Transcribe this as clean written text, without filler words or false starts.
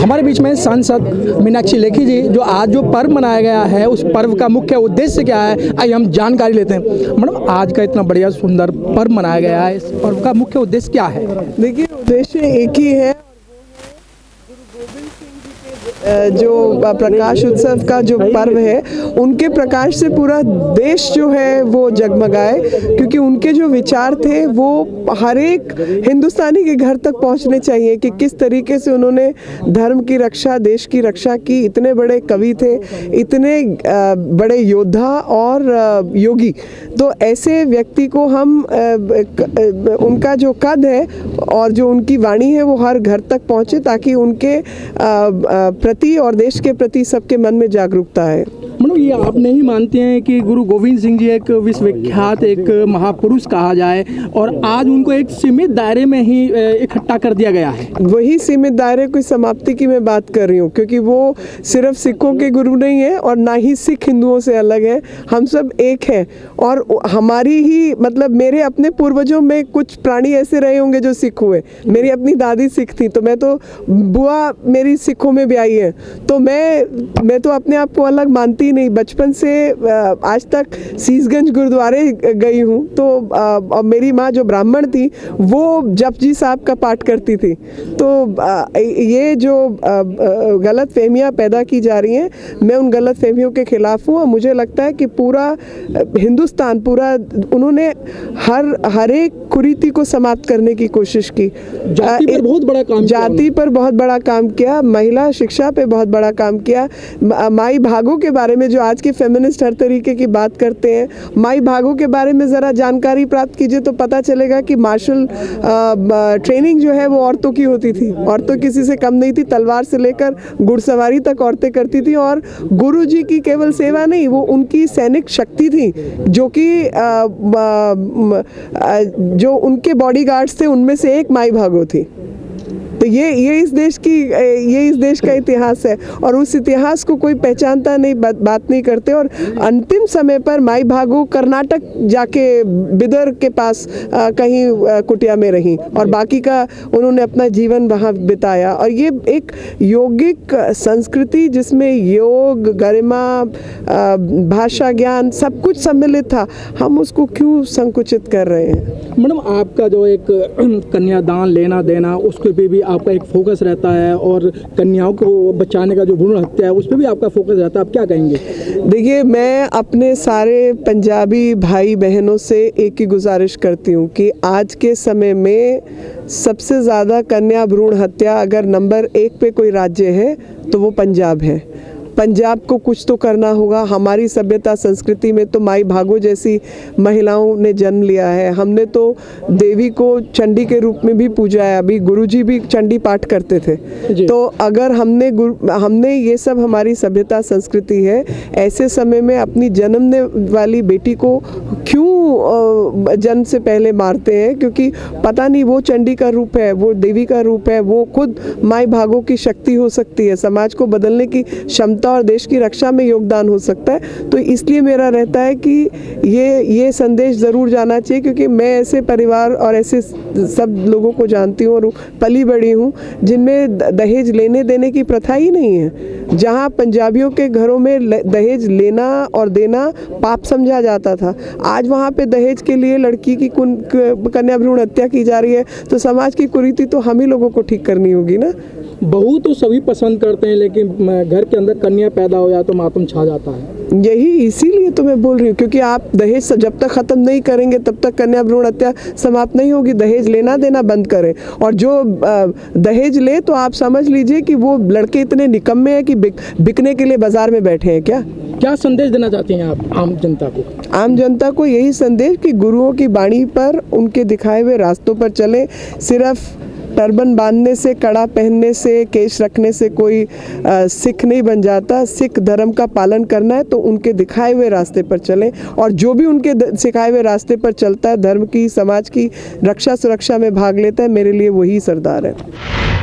हमारे बीच में सांसद मीनाक्षी लेखी जी, जो आज जो पर्व मनाया गया है उस पर्व का मुख्य उद्देश्य क्या है, आइए हम जानकारी लेते हैं। मैडम, आज का इतना बढ़िया सुंदर पर्व मनाया गया है, इस पर्व का मुख्य उद्देश्य क्या है? देखिए, उद्देश्य एक ही है, जो प्रकाश उत्सव का जो पर्व है उनके प्रकाश से पूरा देश जो है वो जगमगाए, क्योंकि उनके जो विचार थे वो हर एक हिंदुस्तानी के घर तक पहुंचने चाहिए कि किस तरीके से उन्होंने धर्म की रक्षा, देश की रक्षा की। इतने बड़े कवि थे, इतने बड़े योद्धा और योगी, तो ऐसे व्यक्ति को हम उनका जो कद है और जो उनकी वाणी है वो हर घर तक पहुँचे, ताकि उनके प्रति और देश के प्रति सबके मन में जागरूकता है। मनु, ये आप नहीं मानते हैं कि गुरु गोविंद सिंह जी एक विश्वविख्यात एक महापुरुष कहा जाए और आज उनको एक सीमित दायरे में ही इकट्ठा कर दिया गया है? वही सीमित दायरे की समाप्ति की मैं बात कर रही हूँ, क्योंकि वो सिर्फ सिखों के गुरु नहीं है और ना ही सिख हिंदुओं से अलग है। हम सब एक हैं और हमारी ही मतलब मेरे अपने पूर्वजों में कुछ प्राणी ऐसे रहे होंगे जो सिख हुए। मेरी अपनी दादी सिख थी, तो मैं तो बुआ मेरी सिखों में भी आई है, तो मैं तो अपने आप को अलग मानती नहीं। बचपन से आज तक सीसगंज गुरुद्वारे गई हूँ, तो मेरी माँ जो ब्राह्मण थी वो जपजी साहब का पाठ करती थी। तो ये जो गलत फहमियाँ पैदा की जा रही हैं, मैं उन गलत फहमियों के खिलाफ हूँ और मुझे लगता है कि पूरा हिंदुस्तान, पूरा उन्होंने हर एक कुरीति को समाप्त करने की कोशिश की। जाति पर बहुत बड़ा काम किया, महिला शिक्षा पे बहुत बड़ा काम किया। माई भागो के बारे में जो आज के फेमिनिस्ट हर तरीके की बात करते हैं, माई भागो के बारे में ज़रा जानकारी प्राप्त कीजिए तो पता चलेगा कि मार्शल ट्रेनिंग जो है वो औरतों की होती थी। औरतों किसी से कम नहीं थी, तलवार से लेकर घुड़सवारी तक औरतें करती थी। और गुरु जी की केवल सेवा नहीं, वो उनकी सैनिक शक्ति थी, जो कि जो उनके बॉडीगार्ड्स थे उनमें से एक माई भागो थी। तो ये इस देश का इतिहास है और उस इतिहास को कोई पहचानता नहीं, बात नहीं करते। और अंतिम समय पर माई भागो कर्नाटक जाके बिदर के पास कहीं कुटिया में रहीं और बाकी का उन्होंने अपना जीवन वहाँ बिताया। और ये एक यौगिक संस्कृति जिसमें योग, गरिमा, भाषा ज्ञान सब कुछ सम्मिलित था, हम उसको क्यों संकुचित कर रहे हैं? मैडम, आपका जो एक कन्यादान लेना देना उसके भी आपका एक फोकस रहता है और कन्याओं को बचाने का जो भ्रूण हत्या है उस पर भी आपका फोकस रहता है, आप क्या कहेंगे? देखिए, मैं अपने सारे पंजाबी भाई बहनों से एक ही गुजारिश करती हूँ कि आज के समय में सबसे ज़्यादा कन्या भ्रूण हत्या अगर नंबर 1 पे कोई राज्य है तो वो पंजाब है। पंजाब को कुछ तो करना होगा। हमारी सभ्यता संस्कृति में तो माई भागो जैसी महिलाओं ने जन्म लिया है। हमने तो देवी को चंडी के रूप में भी पूजा है। अभी गुरुजी भी चंडी पाठ करते थे। तो अगर हमने ये सब हमारी सभ्यता संस्कृति है, ऐसे समय में अपनी जन्मने वाली बेटी को क्यों जन्म से पहले मारते हैं? क्योंकि पता नहीं वो चंडी का रूप है, वो देवी का रूप है, वो खुद माई भागो की शक्ति हो सकती है, समाज को बदलने की क्षमता और देश की रक्षा में योगदान हो सकता है। तो इसलिए मेरा रहता है कि ये संदेश ज़रूर जाना चाहिए, क्योंकि मैं ऐसे परिवार और ऐसे सब लोगों को जानती हूँ और पली बड़ी हूँ जिनमें दहेज लेने देने की प्रथा ही नहीं है। जहाँ पंजाबियों के घरों में दहेज लेना और देना पाप समझा जाता था, आज वहाँ पे दहेज के लिए लड़की की कन्या भ्रूण हत्या की जा रही है। तो समाज की कुरीति तो हम ही लोगों को ठीक करनी होगी ना। बहू तो सभी पसंद करते हैं, लेकिन घर के अंदर कन्या पैदा हो जाए तो मातम छा जाता है। यही इसीलिए तो मैं बोल रही हूँ, क्योंकि आप दहेज जब तक ख़त्म नहीं करेंगे तब तक कन्या भ्रूण हत्या समाप्त नहीं होगी। दहेज लेना देना बंद करें, और जो दहेज ले तो आप समझ लीजिए कि वो लड़के इतने निकम्मे हैं कि बिकने के लिए बाजार में बैठे हैं। क्या संदेश देना चाहती हैं आप आम जनता को? आम जनता को यही संदेश कि गुरुओं की वाणी पर, उनके दिखाए हुए रास्तों पर चलें। सिर्फ टर्बन बांधने से, कड़ा पहनने से, केश रखने से कोई सिख नहीं बन जाता। सिख धर्म का पालन करना है तो उनके दिखाए हुए रास्ते पर चलें, और जो भी उनके सिखाए हुए रास्ते पर चलता है, धर्म की, समाज की रक्षा सुरक्षा में भाग लेता है, मेरे लिए वही सरदार है।